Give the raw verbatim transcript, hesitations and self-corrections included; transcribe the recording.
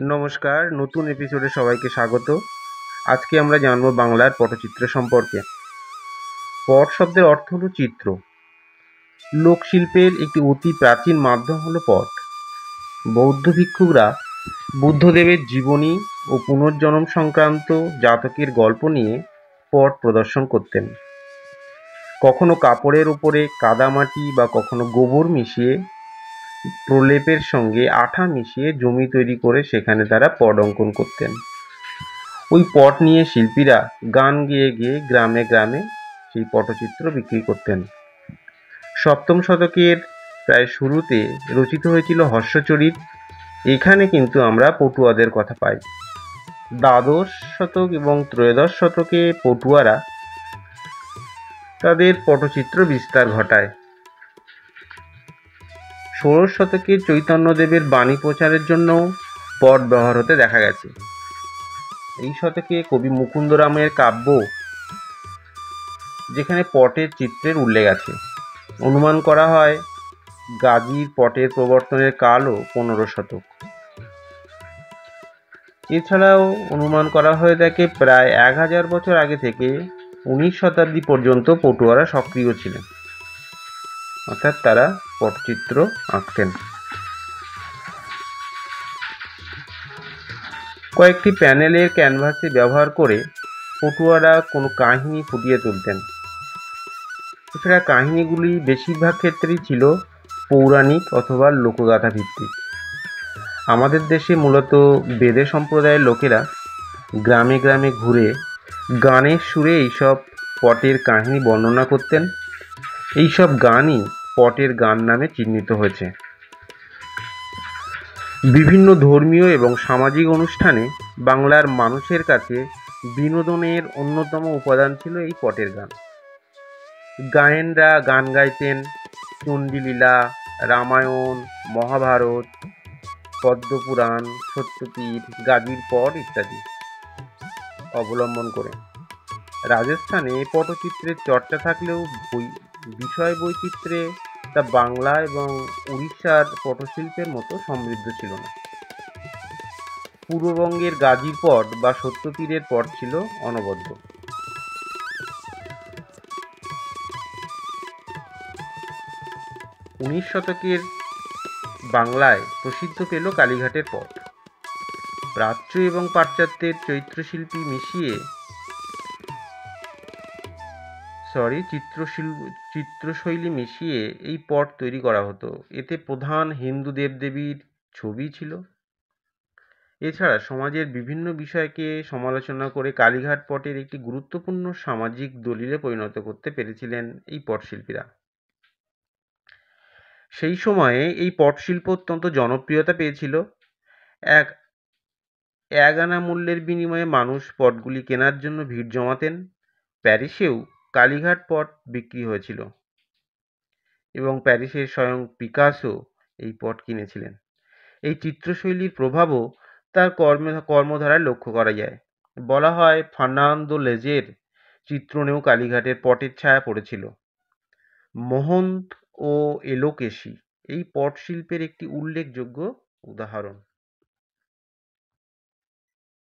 नमस्कार नतून एपिसोडे सबाई के स्वागत। आज के आमरा जानबो बांगलार पटचित्र सम्पर्के। पट शब्देर अर्थ हलो चित्र। लोकशिल्पेर एकटी अति प्राचीन माध्यम हलो पट। बौद्ध भिक्षुकरा बुद्धदेवेर जीवनी और पुनर्जन्म संक्रांत जातकेर गल्प निये पट प्रदर्शन करतेन। कखनो कापड़ेर उपरे कादामाटी बा कखनो गोबर मिशिये प्रलेपर संगे आठा मिसिए जमी तैरी करे सेखाने तारा पट अंकन करतें। ओई पट निये शिल्पीरा गान गेये गेये ग्रामे ग्रामे सेई पटचित्र बिक्री करतें। सप्तम शतकेर प्राय शुरूते रचित हयेछिलो हर्षचरित। एखाने किन्तु आमरा पटुआदेर कथा पाई। द्वादश शतक एबं त्रयोदश शतके पटुआरा तादेर पटचित्र विस्तार घटाय। षोड़श शतके चैतन्यदेवेर बाणी प्रचारेर जन्य पट व्यवहार होते देखा गेছে। এই শতকে কবি মুকুন্দরামের কাব্য যেখানে পটের চিত্রের উল্লেখ আছে। অনুমান করা হয় গাজীর পটের প্রবর্তনের কালও পনেরো শতক। এছাড়াও অনুমান করা হয়ে থাকে প্রায় এক হাজার বছর আগে থেকে উনিশ শতাব্দী পর্যন্ত পটুয়ারা সক্রিয় ছিলেন, অর্থাৎ তারা पटचित्र आँकतें। कयेकटी पैनेलेर क्यानभासे व्यवहार करे पटुआरा कोनो काहिनी फुटिए तुलतें। एछाड़ा काहिनीगुली बेशिरभाग क्षेत्रेई छिलो पौराणिक अथवा लोकगाथा भित्तिक। आमादेर देशे मूलत बेदे सम्प्रदायेर लोकेरा ग्रामे ग्रामे घुरे गानेर सुरे एइसब पटेर काहिनी बर्णना करतें। एइसब गानई पटेर गान नामे चिह्नित होयेछे। विभिन्न धर्मीय एवं सामाजिक अनुष्ठाने बांगलार मानुषेर काछे बिनोदनेर अन्यतम उपादान छिलो एई पटेर गान। गायनरा गान गाइतेन। चंडीलीला, रामायण, महाभारत, पद्मपुराण, सत्यपीठ, गाजीर पट इत्यादि अवलम्बन करे। राजस्थाने पटचित्रेर चर्चा थाकलेও विषय বৈচিত্র্যে তা বাংলা এবং উড়িষ্যার পটশিল্পের মতো সমৃদ্ধ ছিল না। পূর্ববঙ্গের গাজীর পট বা সত্যপীরের পট ছিল অনবদ্য। উনিশ শতকের বাংলায় প্রসিদ্ধ পেল কালীঘাটের পট। প্রাচ্য এবং পাশ্চাত্যের চৈত্রশিল্পী মিশিয়ে सरि चित्रशिल चित्रशैली मिशिए ये पट तैरी करा हतो। एते प्रधान हिंदू देवदेवीर छवि छिलो। एछाड़ा समाजेर विभिन्न विषय के समालोचना करे कालीघाट पटेर एकटी गुरुत्वपूर्ण सामाजिक दलिले परिणत करते पेरेछिलेन ये पटशिल्पीरा। सेई समये ये पटशिल्प अत्यंत जनप्रियता पेयेछिलो। एक एक आना मूल्येर बिनिमये मानुष पटगुली केनार जन्य भीड़ जमातेन। प्यारिसेও कालीघाट पट बिक्री होयेछिलो एबं प्यारिसेर स्वयं पिकासो एई पट किनेछिलेन। एई चित्रशैलीर प्रभावो तार कर्म कर्मधाराय लक्ष्य करा जाय। बला हय फार्नांदो लेजेर चित्रणेও कालीघाटेर पटेर छाया पड़ेछिलो। महंत ओ एलोकेशी एई पट शिल्पेर एकटी उल्लेखयोग्य उदाहरण।